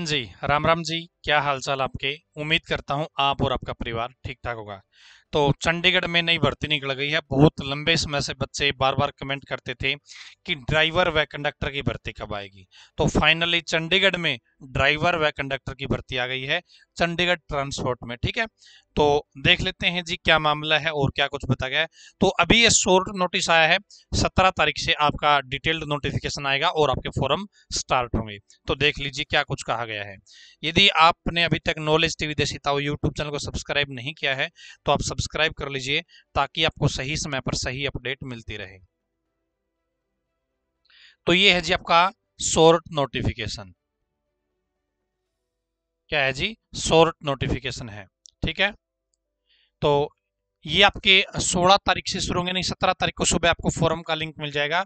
किसान जी राम राम जी, क्या हालचाल आपके। उम्मीद करता हूं आप और आपका परिवार ठीक ठाक होगा। तो चंडीगढ़ में नई भर्ती निकल गई है। बहुत लंबे समय से बच्चे बार बार कमेंट करते थे कि ड्राइवर व कंडक्टर की भर्ती कब आएगी। तो फाइनली चंडीगढ़ में ड्राइवर व कंडक्टर की भर्ती आ गई है चंडीगढ़ ट्रांसपोर्ट में। ठीक है, तो देख लेते हैं जी क्या मामला है और क्या कुछ बताया गया है। तो अभी ये शॉर्ट नोटिस आया है, 17 तारीख से आपका डिटेल्ड नोटिफिकेशन आएगा और आपके फॉर्म स्टार्ट होंगे। तो देख लीजिए क्या कुछ कहा गया है। यदि आपने अभी तक नॉलेज टीवी देशी ताऊ यूट्यूब चैनल को सब्सक्राइब नहीं किया है तो आप सब्सक्राइब कर लीजिए ताकि आपको सही समय पर सही अपडेट मिलती रहे। तो ये है जी आपका शॉर्ट नोटिफिकेशन। क्या है जी? शॉर्ट नोटिफिकेशन है। ठीक है, तो ये आपके 16 तारीख से शुरू होंगे, नहीं 17 तारीख को सुबह आपको फॉर्म का लिंक मिल जाएगा।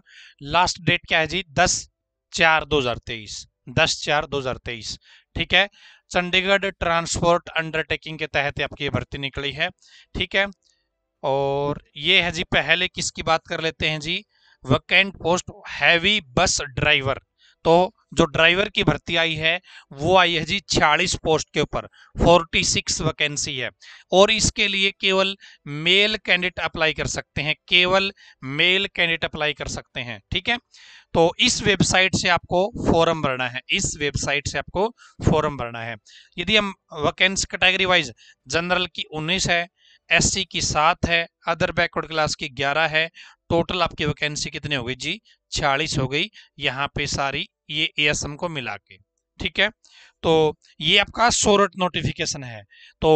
लास्ट डेट क्या है जी? 10/4/2023, 10/4/2023। ठीक है, चंडीगढ़ ट्रांसपोर्ट अंडरटेकिंग के तहत आपकी ये भर्ती निकली है। ठीक है, और ये है जी पहले किसकी बात कर लेते हैं जी, vacant post heavy bus driver. तो जो ड्राइवर की भर्ती आई है वो आई है जी 46 पोस्ट के ऊपर, 46 वैकेंसी है। और इसके लिए केवल मेल कैंडिडेट अप्लाई कर सकते हैं, केवल मेल कैंडिडेट अप्लाई कर सकते हैं। ठीक है, तो इस वेबसाइट से आपको फॉर्म भरना है, इस वेबसाइट से आपको फॉर्म भरना है। यदि हम वैकेंसी कैटेगरी वाइज, जनरल की 19 है, एससी की 7 है, अदर बैकवर्ड क्लास की 11 है। टोटल आपकी वैकेंसी कितनी हो गई जी? 46 हो गई यहाँ पे सारी, ये एएसएम को मिला के। ठीक है, तो ये आपका शॉर्ट नोटिफिकेशन है। तो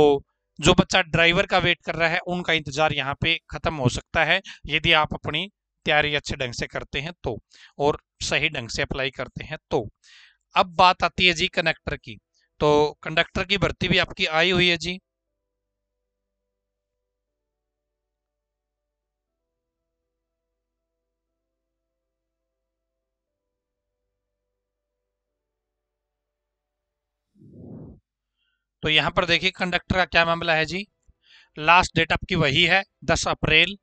जो बच्चा ड्राइवर का वेट कर रहा है उनका इंतजार यहाँ पे खत्म हो सकता है यदि आप अपनी तैयारी अच्छे ढंग से करते हैं तो, और सही ढंग से अप्लाई करते हैं तो। अब बात आती है जी कंडक्टर की। तो कंडक्टर की भर्ती भी आपकी आई हुई है जी। तो यहाँ पर देखिए कंडक्टर का क्या मामला है जी। लास्ट डेट आपकी वही है 10 अप्रैल,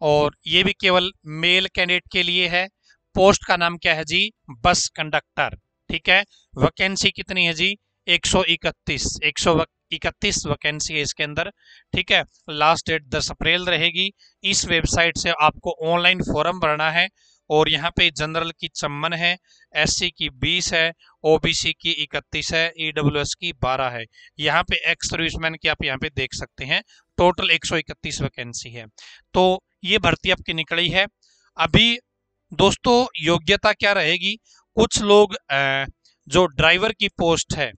और ये भी केवल मेल कैंडिडेट के लिए है। पोस्ट का नाम क्या है जी? Bus conductor. ठीक है, वैकेंसी कितनी है जी? 131 वैकेंसी है इसके अंदर। ठीक है, लास्ट डेट 10 अप्रैल रहेगी। इस वेबसाइट से आपको ऑनलाइन फॉर्म भरना है। और यहाँ पे जनरल की 54 है, एससी की 20 है, ओबीसी की 31 है, ईडब्ल्यूएस की 12 है। यहाँ पे एक्स सर्विसमैन की आप यहाँ पे देख सकते हैं। टोटल 131 वैकेंसी है। तो ये भर्ती आपकी निकली है। अभी दोस्तों योग्यता क्या रहेगी? कुछ लोग जो ड्राइवर की पोस्ट है,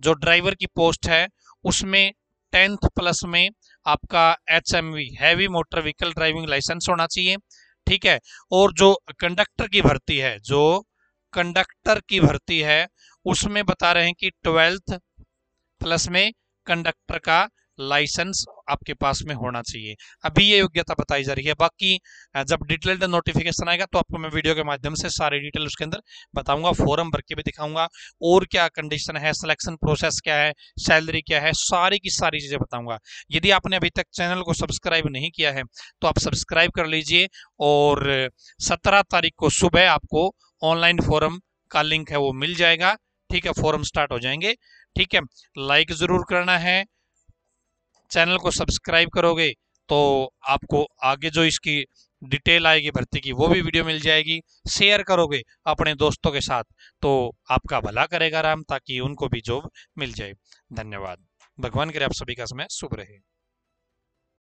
जो ड्राइवर की पोस्ट है उसमें 10th+ में आपका HMV heavy motor vehicle driving licence होना चाहिए। ठीक है, और जो कंडक्टर की भर्ती है, जो कंडक्टर की भर्ती है उसमें बता रहे हैं कि 12th+ में कंडक्टर का लाइसेंस आपके पास में होना चाहिए। अभी ये योग्यता बताई जा रही है। बाकी जब डिटेल्ड नोटिफिकेशन आएगा तो आपको मैं वीडियो के माध्यम से सारी डिटेल उसके अंदर बताऊंगा, फॉर्म भर के भी दिखाऊंगा, और क्या कंडीशन है, सिलेक्शन प्रोसेस क्या है, सैलरी क्या है, सारी की सारी चीजें बताऊंगा। यदि आपने अभी तक चैनल को सब्सक्राइब नहीं किया है तो आप सब्सक्राइब कर लीजिए। और 17 तारीख को सुबह आपको ऑनलाइन फॉर्म का लिंक है वो मिल जाएगा। ठीक है, फॉर्म स्टार्ट हो जाएंगे। ठीक है, लाइक जरूर करना है। चैनल को सब्सक्राइब करोगे तो आपको आगे जो इसकी डिटेल आएगी भर्ती की वो भी वीडियो मिल जाएगी। शेयर करोगे अपने दोस्तों के साथ तो आपका भला करेगा राम, ताकि उनको भी जॉब मिल जाए। धन्यवाद। भगवान करे आप सभी का समय शुभ रहे।